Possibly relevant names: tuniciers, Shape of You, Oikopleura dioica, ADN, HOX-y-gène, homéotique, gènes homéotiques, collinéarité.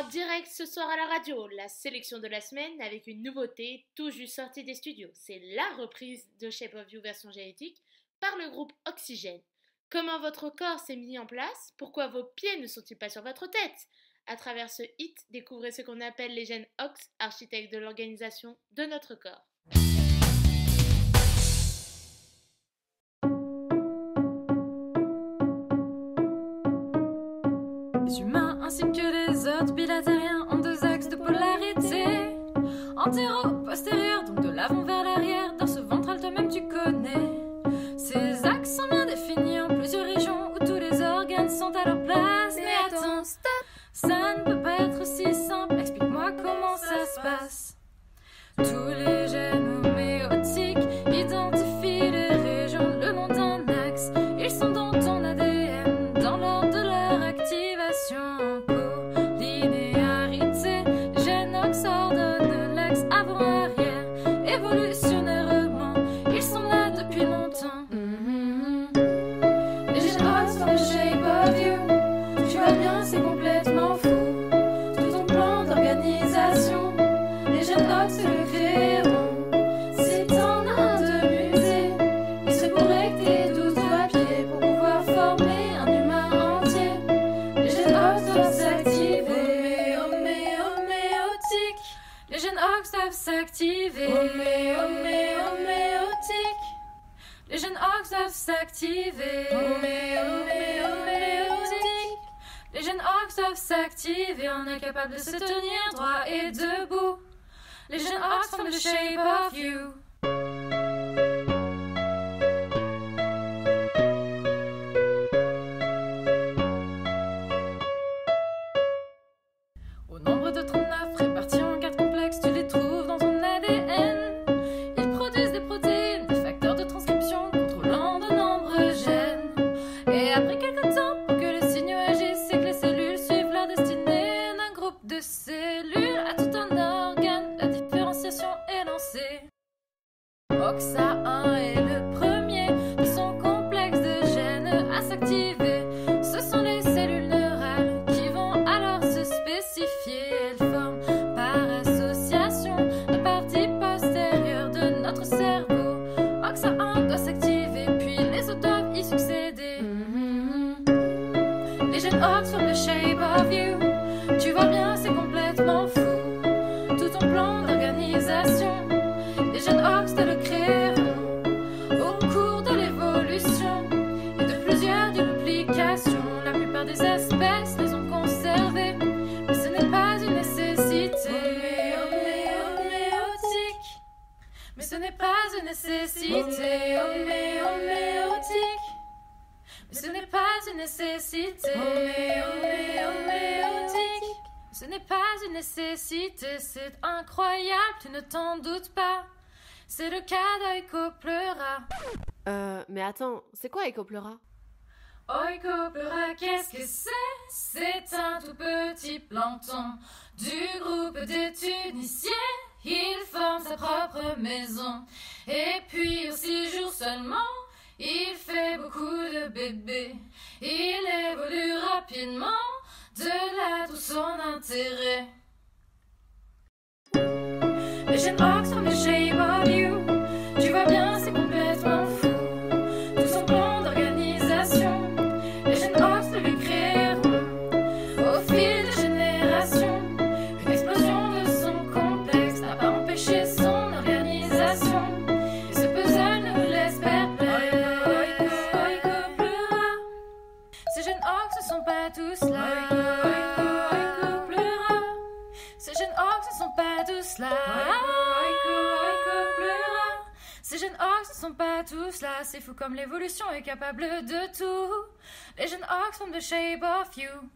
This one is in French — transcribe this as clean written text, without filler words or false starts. En direct ce soir à la radio, la sélection de la semaine avec une nouveauté tout juste sortie des studios. C'est la reprise de Shape of You version génétique par le groupe HOX-y-gène. Comment votre corps s'est mis en place? Pourquoi vos pieds ne sont-ils pas sur votre tête? À travers ce hit, découvrez ce qu'on appelle les gènes HOX, architectes de l'organisation de notre corps. Les humains ainsi que les autres bilatériens ont deux axes de polarité, antéro-postérieur, donc de l'avant vers l'arrière, dans ce ventral toi-même tu connais. Ces axes sont bien définis en plusieurs régions où tous les organes sont à leur place. Mais attends, stop! Ça ne peut pas être si simple, explique-moi comment ça se passe. Tous les gènes homéotiques identifient les régions le long d'un axe. Ils sont dans ton ADN, dans l'ordre de leur activation. Collinéarité, gènes HOX ordonnent l'axe avant-arrière, évolutionnairement, ils sont là depuis longtemps. Les gènes HOX sont le shape of you, tu vois bien c'est complet. Les gènes HOX doivent s'activer. Les gènes HOX doivent s'activer. On est capable de se tenir droit et debout. Les gènes HOX forment le shape of you. Au nombre de 39 répartis en 4 complexes, tu les trouves dans ton ADN. Ils produisent des protéines, des facteurs de transcription contrôlant de nombreux gènes. Et après quelques temps, pour que les signaux agissent et que les cellules suivent leur destinée, d'un groupe de cellules à tout un organe, la différenciation est lancée. HOX-y-gène est le premier de son complexe de gènes à s'activer. Ce sont les cellules neurales qui vont alors se spécifier. Elles forment par association la partie postérieure de notre cerveau. HOX-y-gène doit s'activer, puis les autres doivent y succéder. Les gènes HOX forment le shape of you. Tu vois bien, c'est complètement fou. Tout ton plan d'organisation. Les gènes HOX te le créeront au cours de l'évolution et de plusieurs duplications. La plupart des espèces les ont conservées, mais ce n'est pas une nécessité. Homéotique, mais ce n'est pas une nécessité. Homéotique, mais ce n'est pas une nécessité. Homéotique, ce n'est pas une nécessité. C'est incroyable, tu ne t'en doutes pas. C'est le cas d'Oikopleura. Mais attends, c'est quoi Oikopleura? Oikopleura, qu'est-ce que c'est? C'est un tout petit plancton du groupe des tuniciers. Il forme sa propre maison. Et puis, en 6 jours seulement, il fait beaucoup de bébés. Il évolue rapidement, de là tout son intérêt. Les gènes HOX forment le shape of you. Tu vois bien, c'est complètement fou. Tout son plan d'organisation, les gènes HOX le créeront au fil des générations. Une explosion de son complexe n'a pas empêché son organisation. Et ce puzzle ne vous laisse perplexe. Oikopleura, ces gènes HOX ne sont pas tous là. Oikopleura, ces gènes HOX ne sont pas tous là. Les gènes HOX ne sont pas tous là, c'est fou comme l'évolution est capable de tout. Les gènes HOX forment the shape of you.